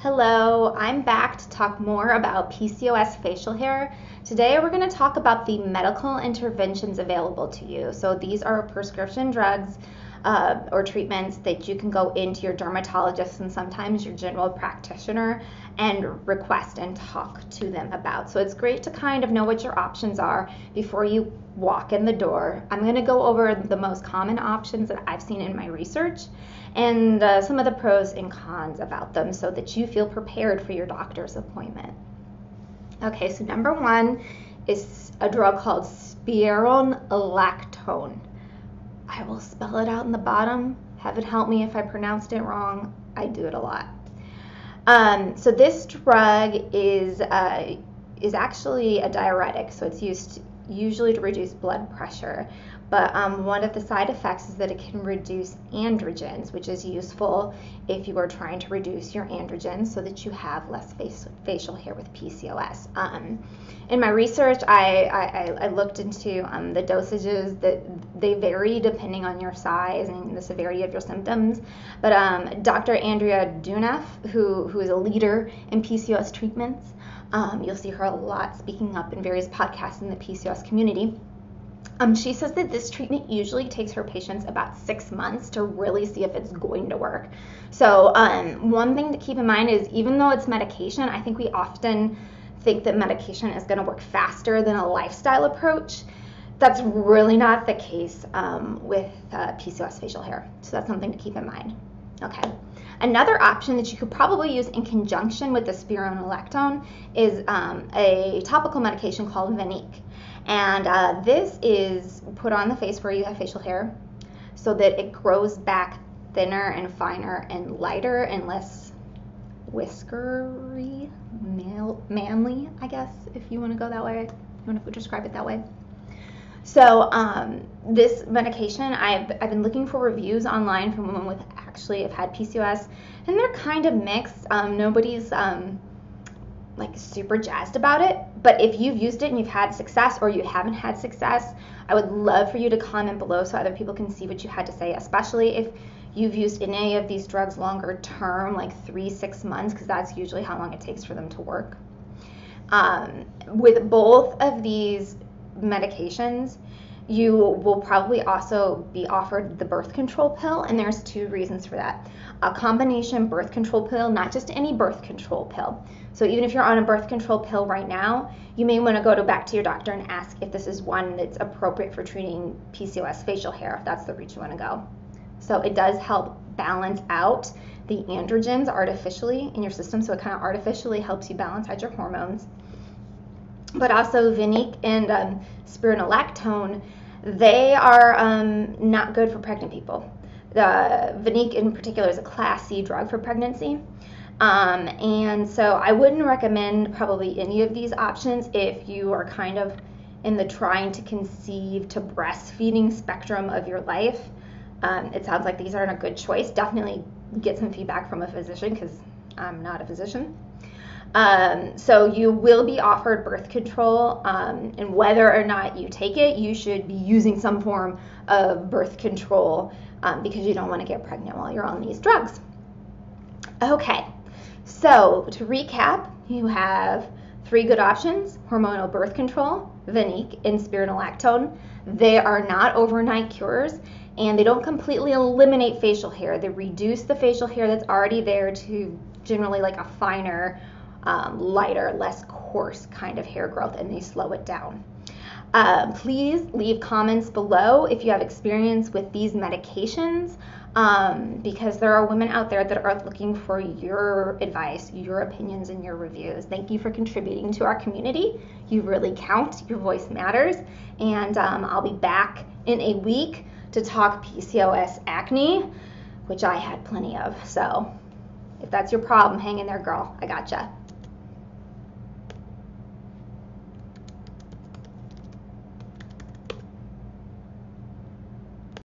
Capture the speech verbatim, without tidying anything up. Hello, I'm back to talk more about P C O S facial hair. Today we're going to talk about the medical interventions available to you. So these are prescription drugs uh, or treatments that you can go into your dermatologist and sometimes your general practitioner and request and talk to them about. So it's great to kind of know what your options are before you walk in the door. I'm going to go over the most common options that I've seen in my research and uh, some of the pros and cons about them so that you feel prepared for your doctor's appointment. Okay, so number one is a drug called spironolactone. I will spell it out in the bottom. Heaven help me if I pronounced it wrong. I do it a lot. Um, so this drug is, uh, is actually a diuretic, so it's used to usually to reduce blood pressure, but um, one of the side effects is that it can reduce androgens, which is useful if you are trying to reduce your androgens so that you have less face, facial hair with P C O S. Um, in my research, I, I, I looked into um, the dosages that they vary depending on your size and the severity of your symptoms, but um, Doctor Andrea Dunef, who, who is a leader in P C O S treatments, Um, you'll see her a lot speaking up in various podcasts in the P C O S community. Um, she says that this treatment usually takes her patients about six months to really see if it's going to work. So um, one thing to keep in mind is even though it's medication, I think we often think that medication is going to work faster than a lifestyle approach. That's really not the case um, with uh, P C O S facial hair. So that's something to keep in mind. Okay. Another option that you could probably use in conjunction with the spironolactone is um, a topical medication called Vaniqa. And uh, this is put on the face where you have facial hair so that it grows back thinner and finer and lighter and less whiskery, male, manly, I guess, if you want to go that way, if you want to describe it that way. So um, this medication, I've, I've been looking for reviews online from women with actually have had P C O S, and they're kind of mixed. Um, nobody's um, like super jazzed about it, but if you've used it and you've had success or you haven't had success, I would love for you to comment below so other people can see what you had to say, especially if you've used any of these drugs longer term, like three, six months, because that's usually how long it takes for them to work. Um, with both of these medications, you will probably also be offered the birth control pill, and there's two reasons for that. A combination birth control pill, not just any birth control pill. So even if you're on a birth control pill right now, you may want to go to back to your doctor and ask if this is one that's appropriate for treating P C O S facial hair, if that's the route you want to go. So it does help balance out the androgens artificially in your system, so it kind of artificially helps you balance out your hormones. But also Vaniqa and um, spironolactone, they are um, not good for pregnant people. The Vaniqa in particular is a class C drug for pregnancy. Um, and so I wouldn't recommend probably any of these options if you are kind of in the trying to conceive to breastfeeding spectrum of your life. Um, it sounds like these aren't a good choice. Definitely get some feedback from a physician because I'm not a physician. Um, so you will be offered birth control, um, and whether or not you take it, you should be using some form of birth control um, because you don't want to get pregnant while you're on these drugs. Okay, so to recap, you have three good options: hormonal birth control, Vaniqa, and spironolactone. They are not overnight cures, and they don't completely eliminate facial hair. They reduce the facial hair that's already there to generally like a finer, Um, lighter, less coarse kind of hair growth, and they slow it down. Uh, please leave comments below if you have experience with these medications, um, because there are women out there that are looking for your advice, your opinions, and your reviews. Thank you for contributing to our community. You really count. Your voice matters. And um, I'll be back in a week to talk P C O S acne, which I had plenty of. So if that's your problem, hang in there, girl. I gotcha.